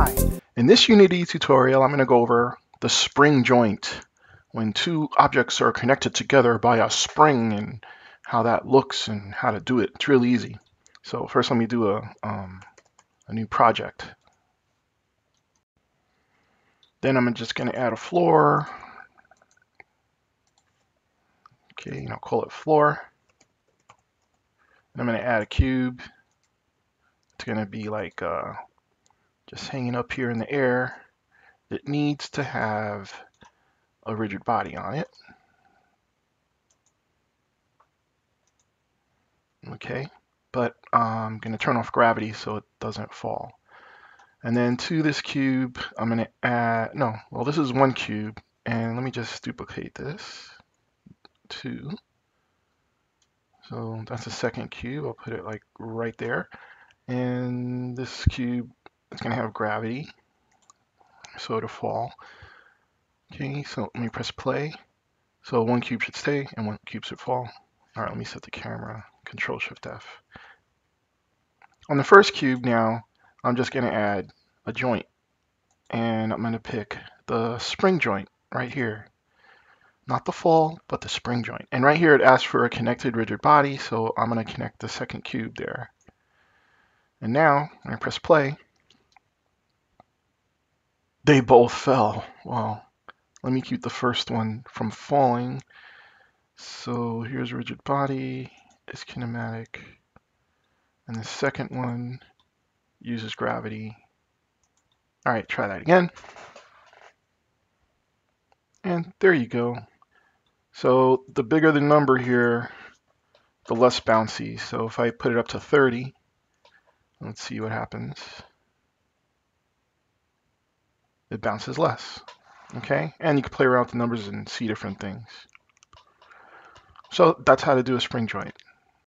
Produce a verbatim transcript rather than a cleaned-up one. Hi. In this Unity tutorial, I'm going to go over the spring joint, when two objects are connected together by a spring and how that looks and how to do it. It's really easy. So first let me do a, um, a new project. Then I'm just going to add a floor. Okay, and I'll call it floor. And I'm going to add a cube. It's going to be like uh, just hanging up here in the air. It needs to have a rigid body on it. Okay, but I'm going to turn off gravity so it doesn't fall. And then to this cube, I'm going to add, no, well, this is one cube. And let me just duplicate this. Two. So that's the second cube. I'll put it like right there. And this cube is going to have gravity, so it'll fall. Okay, so let me press play. So one cube should stay and one cube should fall. All right, let me set the camera. Control Shift F. On the first cube now, I'm just going to add a joint, and I'm going to pick the spring joint right here. Not the fall, but the spring joint. And right here it asks for a connected rigid body, so I'm going to connect the second cube there. And now, when I press play, they both fell. Well, let me keep the first one from falling. So here's rigid body, it's kinematic, and the second one uses gravity. All right, try that again. And there you go. So the bigger the number here, the less bouncy. So if I put it up to thirty, let's see what happens. It bounces less. Okay, and you can play around with the numbers and see different things. So that's how to do a spring joint.